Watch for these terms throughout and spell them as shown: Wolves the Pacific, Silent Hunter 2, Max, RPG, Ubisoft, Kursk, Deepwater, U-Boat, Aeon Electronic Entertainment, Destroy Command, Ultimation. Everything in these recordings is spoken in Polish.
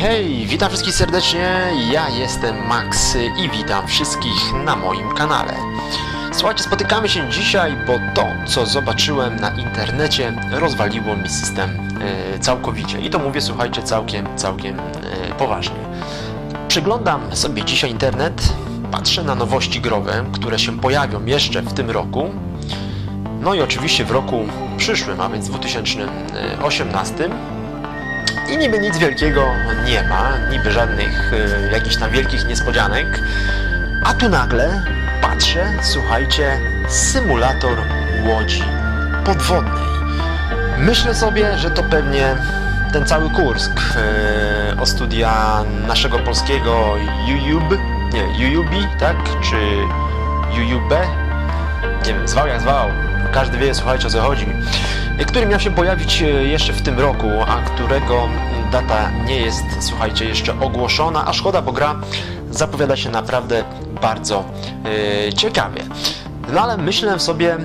Hej, hej! Witam wszystkich serdecznie, ja jestem Max i witam wszystkich na moim kanale. Słuchajcie, spotykamy się dzisiaj, bo to, co zobaczyłem na internecie, rozwaliło mi system całkowicie. I to mówię, słuchajcie, całkiem poważnie. Przeglądam sobie dzisiaj internet, patrzę na nowości growe, które się pojawią jeszcze w tym roku. No i oczywiście w roku przyszłym, a więc 2018. I niby nic wielkiego nie ma, niby żadnych jakichś tam wielkich niespodzianek. A tu nagle patrzę, słuchajcie, symulator łodzi podwodnej. Myślę sobie, że to pewnie ten cały Kursk o studia naszego polskiego UUB, tak? Czy UUB? Nie wiem, zwał jak zwał. Każdy wie, słuchajcie, o co chodzi. Który miał się pojawić jeszcze w tym roku, a którego data nie jest, słuchajcie, jeszcze ogłoszona, a szkoda, bo gra zapowiada się naprawdę bardzo ciekawie. No ale myślę sobie,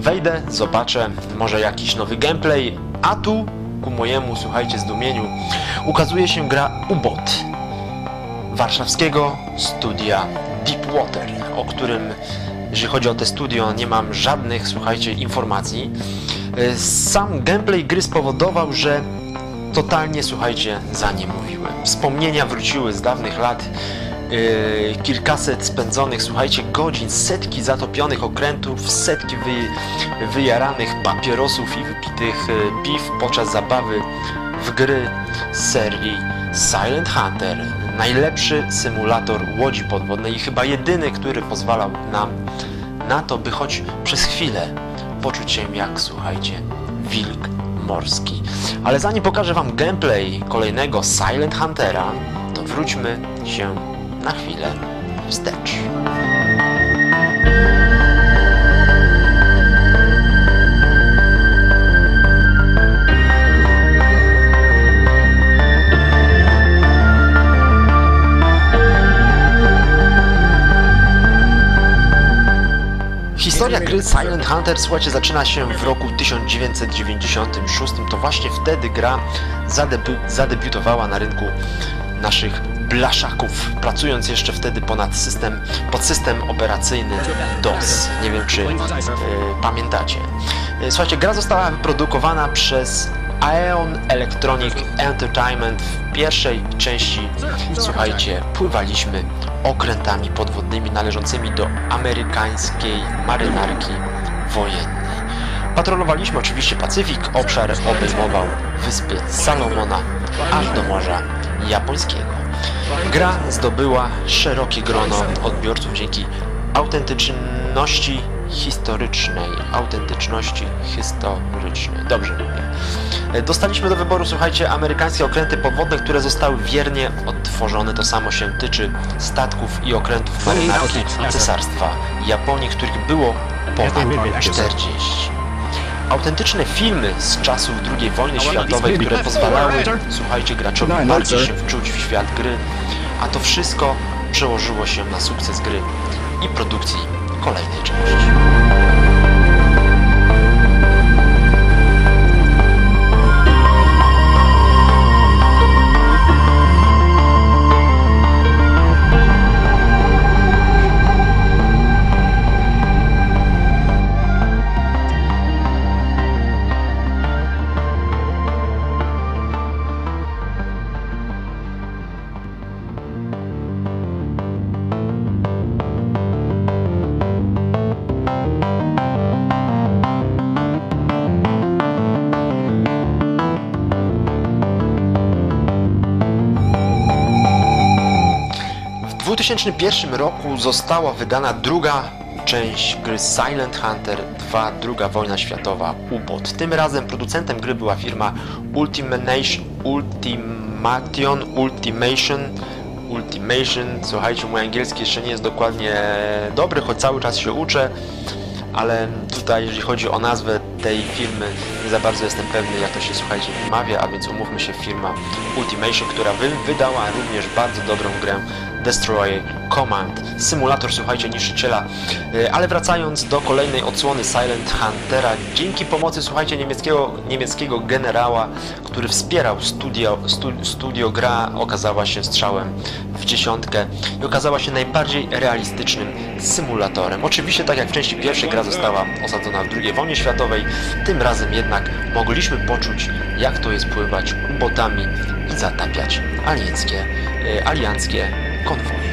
wejdę, zobaczę, może jakiś nowy gameplay, a tu ku mojemu, słuchajcie, zdumieniu ukazuje się gra U-Boat warszawskiego studia Deepwater, o którym, jeżeli chodzi o te studio, nie mam żadnych, słuchajcie, informacji. Sam gameplay gry spowodował, że totalnie, słuchajcie, za nie mówiłem. Wspomnienia wróciły z dawnych lat, kilkaset spędzonych, słuchajcie, godzin, setki zatopionych okrętów, setki wyjaranych papierosów i wypitych piw podczas zabawy w gry z serii Silent Hunter. Najlepszy symulator łodzi podwodnej i chyba jedyny, który pozwalał nam na to, by choć przez chwilę poczuć się jak, słuchajcie, wilk morski. Ale zanim pokażę wam gameplay kolejnego Silent Huntera, to wróćmy się na chwilę wstecz. Historia gry Silent Hunter, słuchajcie, zaczyna się w roku 1996, to właśnie wtedy gra zadebiutowała na rynku naszych blaszaków, pracując jeszcze wtedy pod system operacyjny DOS. Nie wiem, czy pamiętacie. Słuchajcie, gra została wyprodukowana przez Aeon Electronic Entertainment. W pierwszej części, słuchajcie, pływaliśmy okrętami podwodnymi należącymi do amerykańskiej marynarki wojennej. Patrolowaliśmy oczywiście Pacyfik, obszar obejmował wyspy Salomona aż do Morza Japońskiego. Gra zdobyła szerokie grono odbiorców dzięki autentyczności historycznej. Dobrze mówię. Dostaliśmy do wyboru, słuchajcie, amerykańskie okręty podwodne, które zostały wiernie odtworzone. To samo się tyczy statków i okrętów marynarki Cesarstwa Japonii, których było ponad 40. Autentyczne filmy z czasów II wojny światowej, które pozwalały, słuchajcie, graczowi bardziej się wczuć w świat gry, a to wszystko przełożyło się na sukces gry i produkcji kolejnej części. W 2001 roku została wydana druga część gry Silent Hunter 2, II wojna światowa U-Boat. Tym razem producentem gry była firma Ultimation. Słuchajcie, mój angielski jeszcze nie jest dokładnie dobry, choć cały czas się uczę. ale tutaj jeżeli chodzi o nazwę tej firmy, nie za bardzo jestem pewny, jak to się, słuchajcie, wymawia, a więc umówmy się, firma Ultimation, która wydała również bardzo dobrą grę Destroy Command. Symulator, słuchajcie, niszczyciela. Ale wracając do kolejnej odsłony Silent Huntera, dzięki pomocy, słuchajcie, niemieckiego generała, który wspierał studio, gra okazała się strzałem w dziesiątkę i okazała się najbardziej realistycznym symulatorem. Oczywiście, tak jak w części pierwszej, gra została osadzona w II wojnie światowej, tym razem jednak mogliśmy poczuć, jak to jest pływać U-Boatami i zatapiać alianckie konwoje.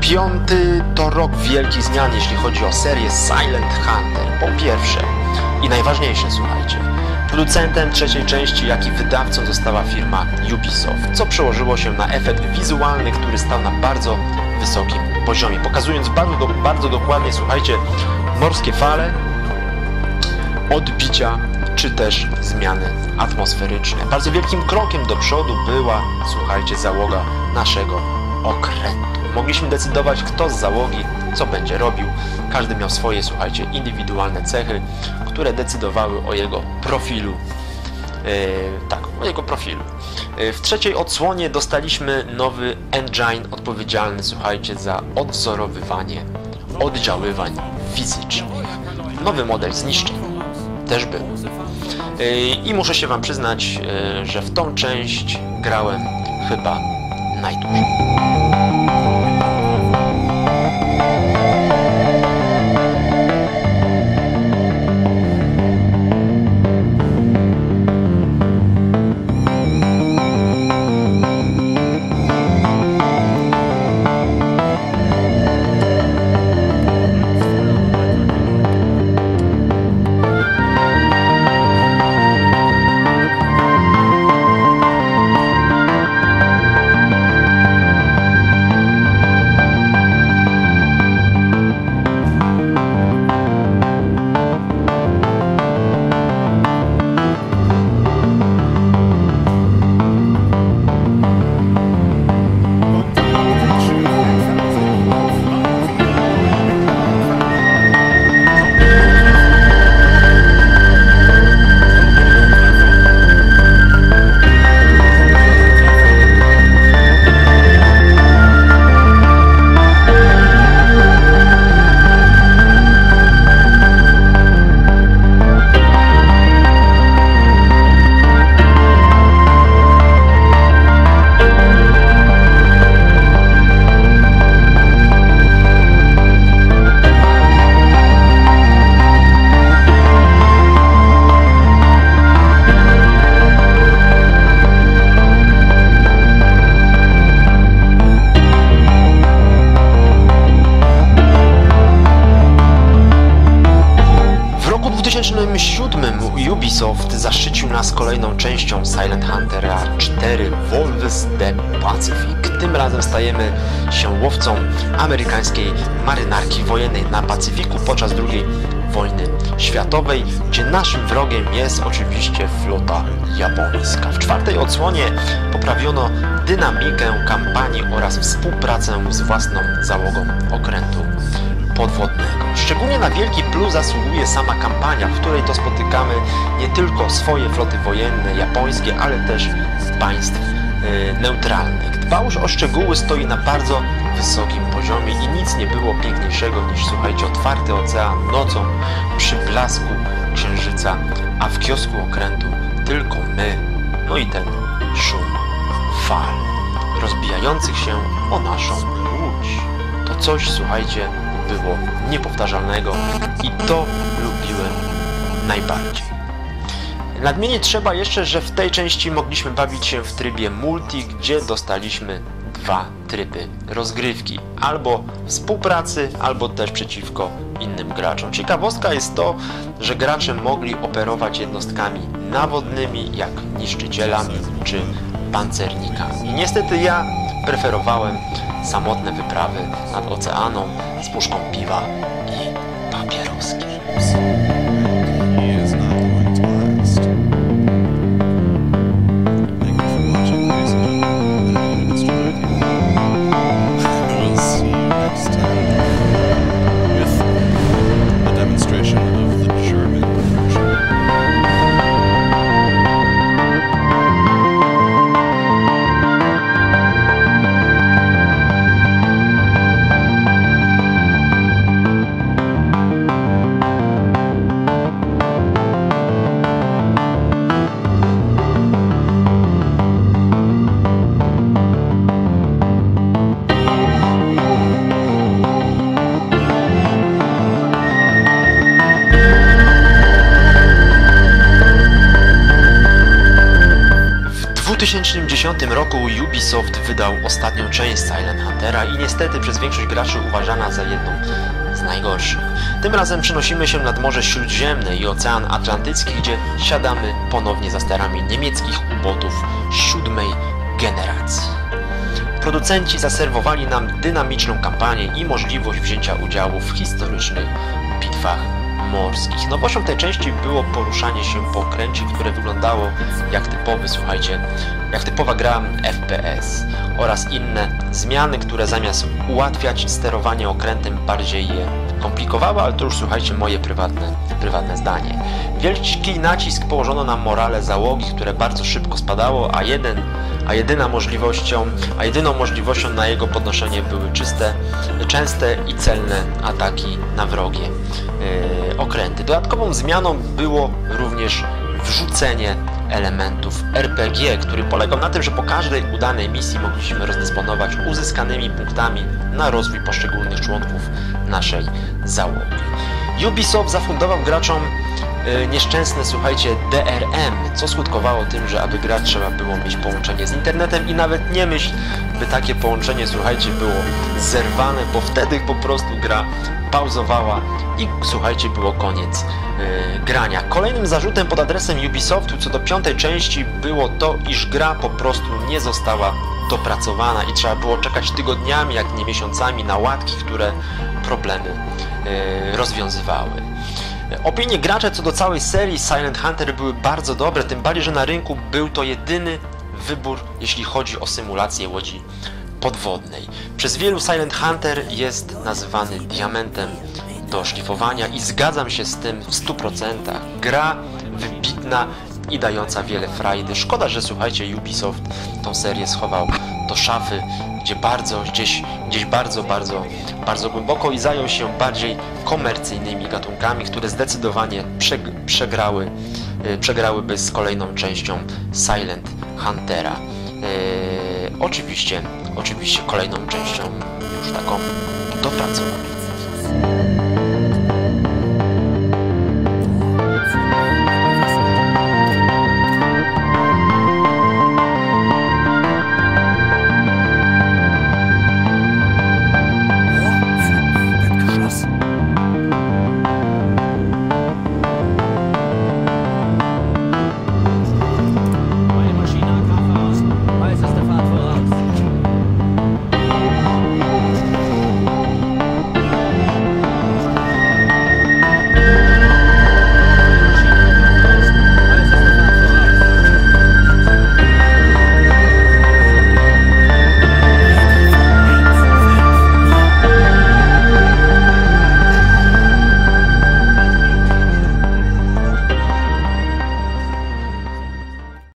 Piąty to rok wielkich zmian, jeśli chodzi o serię Silent Hunter. Po pierwsze i najważniejsze, słuchajcie, producentem trzeciej części, jak i wydawcą została firma Ubisoft, co przełożyło się na efekt wizualny, który stał na bardzo wysokim poziomie, pokazując bardzo dokładnie, słuchajcie, morskie fale, odbicia czy też zmiany atmosferyczne. Bardzo wielkim krokiem do przodu była, słuchajcie, załoga naszego okrętu. Mogliśmy decydować, kto z załogi co będzie robił. Każdy miał swoje, słuchajcie, indywidualne cechy, które decydowały o jego profilu. W trzeciej odsłonie dostaliśmy nowy engine odpowiedzialny, słuchajcie, za odwzorowywanie oddziaływań fizycznych. Nowy model zniszczeń też był. I muszę się wam przyznać, że w tą część grałem chyba najdłużej. Ubisoft zaszczycił nas kolejną częścią Silent Huntera 4 Wolves the Pacific. Tym razem stajemy się łowcą amerykańskiej marynarki wojennej na Pacyfiku podczas II wojny światowej, gdzie naszym wrogiem jest oczywiście flota japońska. W czwartej odsłonie poprawiono dynamikę kampanii oraz współpracę z własną załogą okrętu podwodnego. Szczególnie na wielki plus zasługuje sama kampania, w której to spotykamy nie tylko swoje floty wojenne, japońskie, ale też z państw neutralnych. Dbałość o szczegóły stoi na bardzo wysokim poziomie i nic nie było piękniejszego niż, słuchajcie, otwarty ocean nocą przy blasku księżyca, a w kiosku okrętu tylko my, no i ten szum fal rozbijających się o naszą łódź. To coś, słuchajcie, było niepowtarzalnego i to lubiłem najbardziej. Nadmienić trzeba jeszcze, że w tej części mogliśmy bawić się w trybie multi, gdzie dostaliśmy dwa tryby rozgrywki. Albo współpracy, albo też przeciwko innym graczom. Ciekawostka jest to, że gracze mogli operować jednostkami nawodnymi, jak niszczycielami czy pancernikami. I niestety ja preferowałem samotne wyprawy nad oceaną z puszką piwa i papieroskiem. W 2010 roku Ubisoft wydał ostatnią część Silent Huntera i niestety przez większość graczy uważana za jedną z najgorszych. Tym razem przenosimy się nad Morze Śródziemne i Ocean Atlantycki, gdzie siadamy ponownie za sterami niemieckich U-Boatów 7. generacji. Producenci zaserwowali nam dynamiczną kampanię i możliwość wzięcia udziału w historycznych bitwach morskich. Nowością tej części było poruszanie się po okręcie, które wyglądało jak typowy, słuchajcie, jak typowa gra FPS oraz inne zmiany, które zamiast ułatwiać sterowanie okrętem bardziej je komplikowały, ale to już, słuchajcie, moje prywatne zdanie. Wielki nacisk położono na morale załogi, które bardzo szybko spadało, a jedyną możliwością na jego podnoszenie były częste i celne ataki na wrogie okręty. Dodatkową zmianą było również wrzucenie elementów RPG, który polegał na tym, że po każdej udanej misji mogliśmy rozdysponować uzyskanymi punktami na rozwój poszczególnych członków naszej załogi. Ubisoft zafundował graczom nieszczęsne, słuchajcie, DRM, co skutkowało tym, że aby grać trzeba było mieć połączenie z internetem i nawet nie myśl, by takie połączenie, słuchajcie, było zerwane, bo wtedy po prostu gra pauzowała i, słuchajcie, było koniec grania. Kolejnym zarzutem pod adresem Ubisoftu co do piątej części było to, iż gra po prostu nie została dopracowana i trzeba było czekać tygodniami, jak nie miesiącami, na łatki, które problemy rozwiązywały. Opinie graczy co do całej serii Silent Hunter były bardzo dobre, tym bardziej, że na rynku był to jedyny wybór, jeśli chodzi o symulację łodzi podwodnej. Przez wielu Silent Hunter jest nazywany diamentem do szlifowania i zgadzam się z tym w 100%. Gra wybitna i dająca wiele frajdy. Szkoda, że, słuchajcie, Ubisoft tą serię schował do szafy, gdzie bardzo głęboko i zajął się bardziej komercyjnymi gatunkami, które zdecydowanie przegrałyby z kolejną częścią Silent Huntera. Oczywiście kolejną częścią już taką dopracowaną.